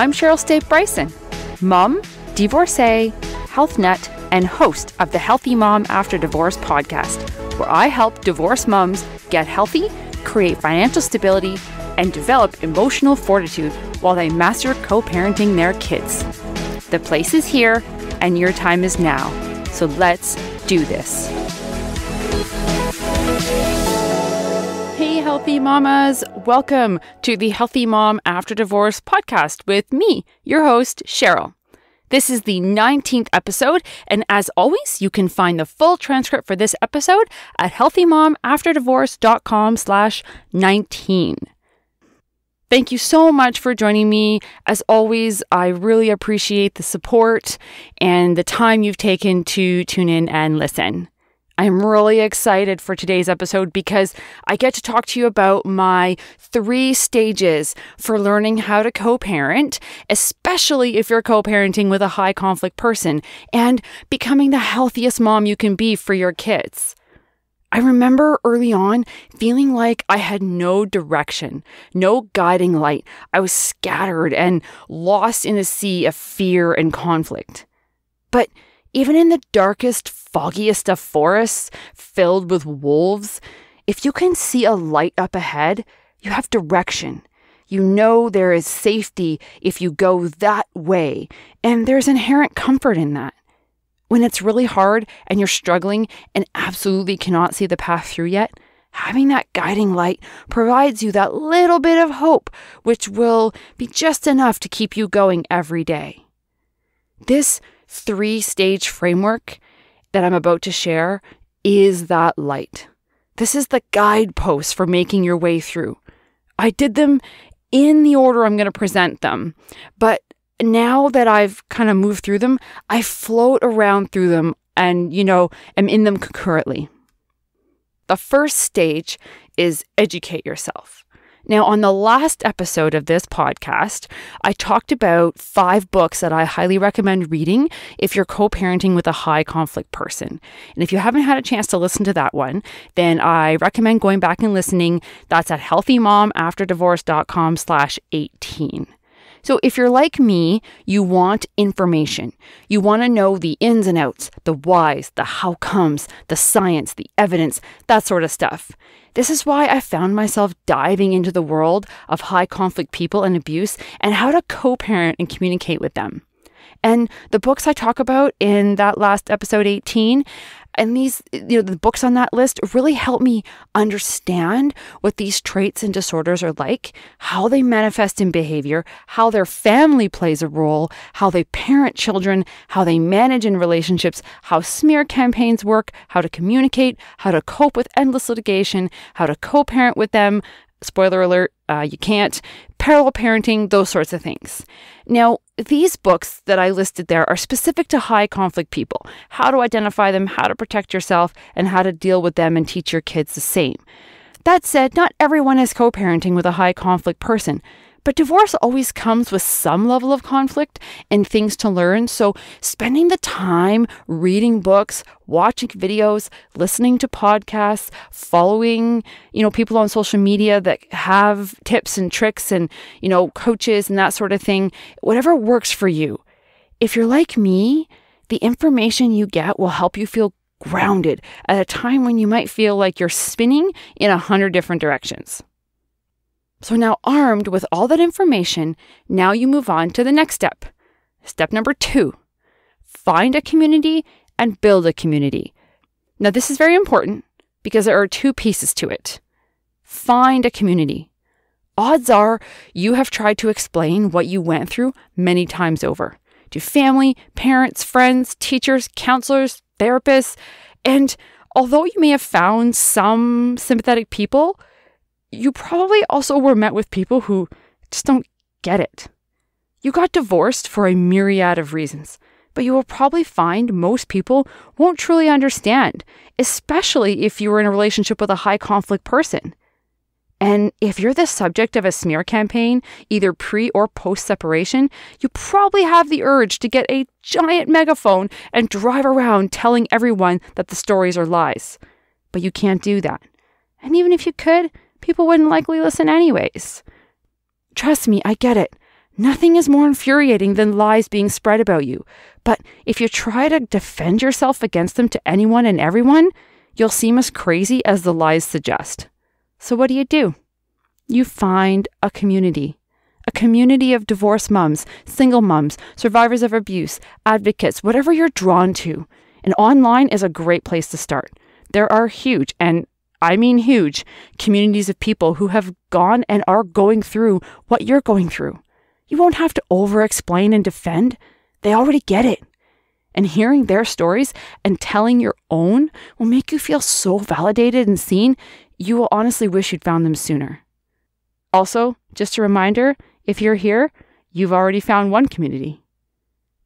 I'm Cheryl Stape Bryson, mom, divorcee, health nut, and host of the Healthy Mom After Divorce podcast, where I help divorce moms get healthy, create financial stability, and develop emotional fortitude while they master co-parenting their kids. The place is here, and your time is now. So let's do this. Hey, healthy mamas. Welcome to the Healthy Mom After Divorce podcast with me, your host, Cheryl. This is the 19th episode, and as always, you can find the full transcript for this episode at healthymomafterdivorce.com/19. Thank you so much for joining me. As always, I really appreciate the support and the time you've taken to tune in and listen. I'm really excited for today's episode because I get to talk to you about my 3 stages for learning how to co-parent, especially if you're co-parenting with a high conflict person, and becoming the healthiest mom you can be for your kids. I remember early on feeling like I had no direction, no guiding light. I was scattered and lost in a sea of fear and conflict. But even in the darkest, foggiest of forests filled with wolves, if you can see a light up ahead, you have direction. You know there is safety if you go that way, and there's inherent comfort in that. When it's really hard and you're struggling and absolutely cannot see the path through yet, having that guiding light provides you that little bit of hope, which will be just enough to keep you going every day. This 3-stage framework that I'm about to share is that light. This is the guidepost for making your way through. I did them in the order I'm going to present them, but now that I've kind of moved through them, I float around through them and, am in them concurrently. The first stage is educate yourself. Now, on the last episode of this podcast, I talked about 5 books that I highly recommend reading if you're co-parenting with a high conflict person. And if you haven't had a chance to listen to that one, then I recommend going back and listening. That's at healthymomafterdivorce.com/18. So if you're like me, you want information. You want to know the ins and outs, the whys, the how comes, the science, the evidence, that sort of stuff. This is why I found myself diving into the world of high conflict people and abuse and how to co-parent and communicate with them. And the books I talk about in that last episode 18, and these, the books on that list really help me understand what these traits and disorders are like, how they manifest in behavior, how their family plays a role, how they parent children, how they manage in relationships, how smear campaigns work, how to communicate, how to cope with endless litigation, how to co-parent with them. Spoiler alert, you can't. Parallel parenting, those sorts of things. Now, these books that I listed there are specific to high conflict people. How to identify them, how to protect yourself, and how to deal with them and teach your kids the same. That said, not everyone is co-parenting with a high conflict person. But divorce always comes with some level of conflict and things to learn, so spending the time reading books, watching videos, listening to podcasts, following, people on social media that have tips and tricks and, coaches and that sort of thing, whatever works for you. If you're like me, the information you get will help you feel grounded at a time when you might feel like you're spinning in 100 different directions. So now armed with all that information, now you move on to the next step. Step number 2, find a community and build a community. Now this is very important because there are 2 pieces to it. Find a community. Odds are you have tried to explain what you went through many times over to family, parents, friends, teachers, counselors, therapists. And although you may have found some sympathetic people, you probably also were met with people who just don't get it. You got divorced for a myriad of reasons, but you will probably find most people won't truly understand, especially if you were in a relationship with a high conflict person. And if you're the subject of a smear campaign, either pre or post-separation, you probably have the urge to get a giant megaphone and drive around telling everyone that the stories are lies. But you can't do that. And even if you could, people wouldn't likely listen anyways. Trust me, I get it. Nothing is more infuriating than lies being spread about you. But if you try to defend yourself against them to anyone and everyone, you'll seem as crazy as the lies suggest. So what do? You find a community of divorce moms, single moms, survivors of abuse, advocates, whatever you're drawn to. And online is a great place to start. There are huge, and I mean huge, communities of people who have gone and are going through what you're going through. You won't have to over-explain and defend. They already get it. And hearing their stories and telling your own will make you feel so validated and seen, you will honestly wish you'd found them sooner. Also, just a reminder, if you're here, you've already found one community.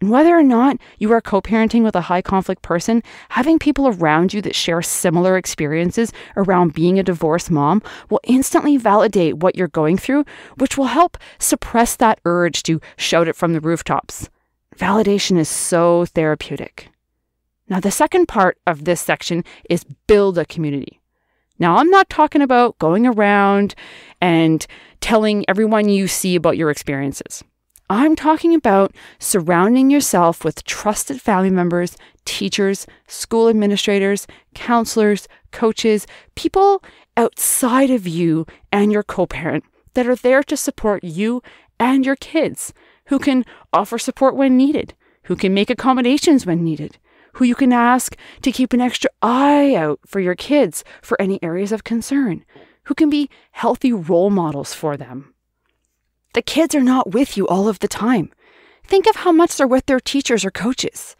And whether or not you are co-parenting with a high-conflict person, having people around you that share similar experiences around being a divorced mom will instantly validate what you're going through, which will help suppress that urge to shout it from the rooftops. Validation is so therapeutic. Now, the second part of this section is build a community. Now, I'm not talking about going around and telling everyone you see about your experiences. I'm talking about surrounding yourself with trusted family members, teachers, school administrators, counselors, coaches, people outside of you and your co-parent that are there to support you and your kids, who can offer support when needed, who can make accommodations when needed, who you can ask to keep an extra eye out for your kids for any areas of concern, who can be healthy role models for them. The kids are not with you all of the time. Think of how much they're with their teachers or coaches.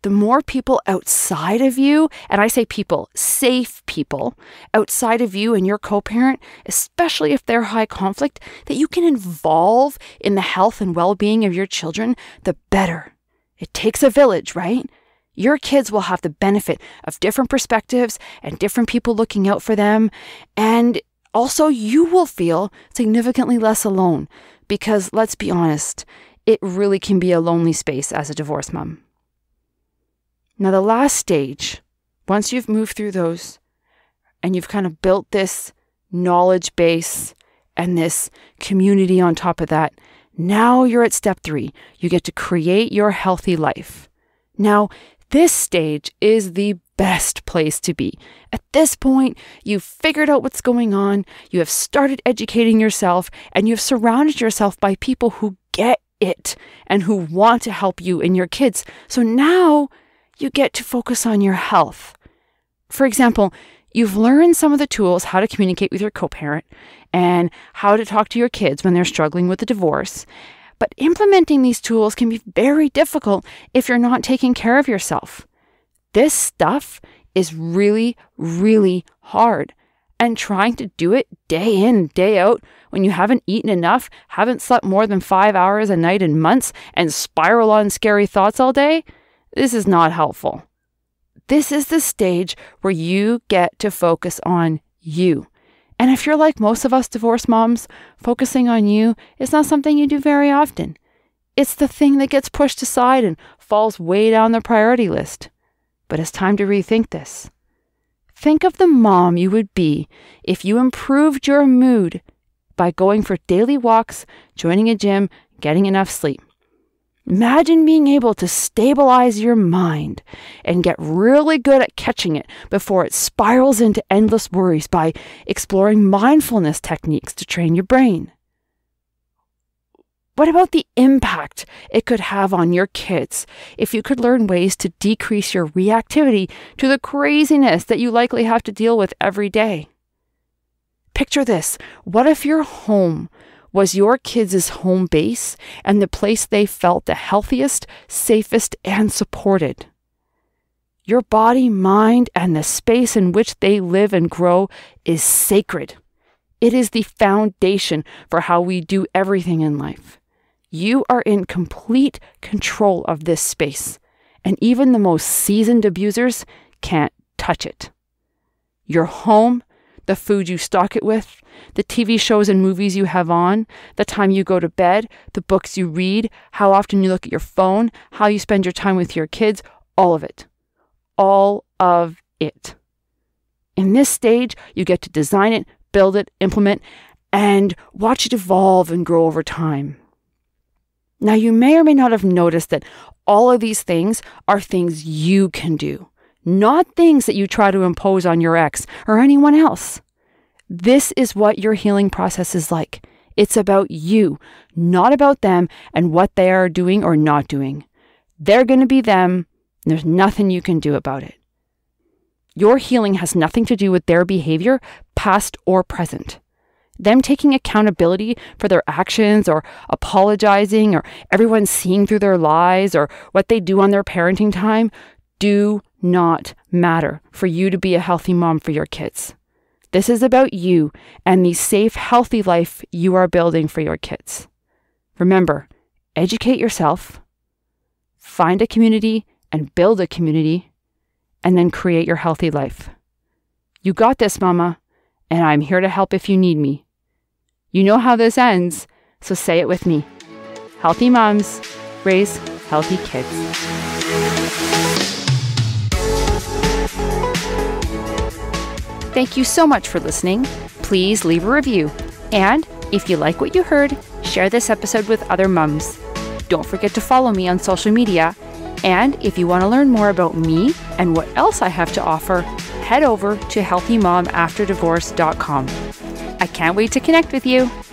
The more people outside of you, and I say people, safe people, outside of you and your co-parent, especially if they're high conflict, that you can involve in the health and well-being of your children, the better. It takes a village, right? Your kids will have the benefit of different perspectives and different people looking out for them. And also, you will feel significantly less alone because, let's be honest, it really can be a lonely space as a divorce mom. Now, the last stage, once you've moved through those and you've kind of built this knowledge base and this community on top of that, now you're at step 3. You get to create your healthy life. Now, this stage is the best place to be. At this point, you've figured out what's going on, you have started educating yourself, and you've surrounded yourself by people who get it and who want to help you and your kids. So now you get to focus on your health. For example, you've learned some of the tools, how to communicate with your co-parent and how to talk to your kids when they're struggling with a divorce. But implementing these tools can be very difficult if you're not taking care of yourself. This stuff is really, really hard. And trying to do it day in, day out, when you haven't eaten enough, haven't slept more than 5 hours a night in months, and spiral on scary thoughts all day, this is not helpful. This is the stage where you get to focus on you. And if you're like most of us divorce moms, focusing on you is not something you do very often. It's the thing that gets pushed aside and falls way down the priority list. But it's time to rethink this. Think of the mom you would be if you improved your mood by going for daily walks, joining a gym, getting enough sleep. Imagine being able to stabilize your mind and get really good at catching it before it spirals into endless worries by exploring mindfulness techniques to train your brain. What about the impact it could have on your kids if you could learn ways to decrease your reactivity to the craziness that you likely have to deal with every day? Picture this. What if your home was your kids' home base and the place they felt the healthiest, safest, and supported? Your body, mind, and the space in which they live and grow is sacred. It is the foundation for how we do everything in life. You are in complete control of this space, and even the most seasoned abusers can't touch it. Your home, the food you stock it with, the TV shows and movies you have on, the time you go to bed, the books you read, how often you look at your phone, how you spend your time with your kids, all of it. All of it. In this stage, you get to design it, build it, implement, and watch it evolve and grow over time. Now, you may or may not have noticed that all of these things are things you can do, not things that you try to impose on your ex or anyone else. This is what your healing process is like. It's about you, not about them and what they are doing or not doing. They're going to be them, and there's nothing you can do about it. Your healing has nothing to do with their behavior, past or present. Them taking accountability for their actions or apologizing or everyone seeing through their lies or what they do on their parenting time do not matter for you to be a healthy mom for your kids. This is about you and the safe, healthy life you are building for your kids. Remember, educate yourself, find a community and build a community, and then create your healthy life. You got this, Mama. And I'm here to help if you need me. You know how this ends, so say it with me. Healthy moms raise healthy kids. Thank you so much for listening. Please leave a review. And if you like what you heard, share this episode with other mums. Don't forget to follow me on social media. And if you want to learn more about me and what else I have to offer, head over to healthymomafterdivorce.com. I can't wait to connect with you.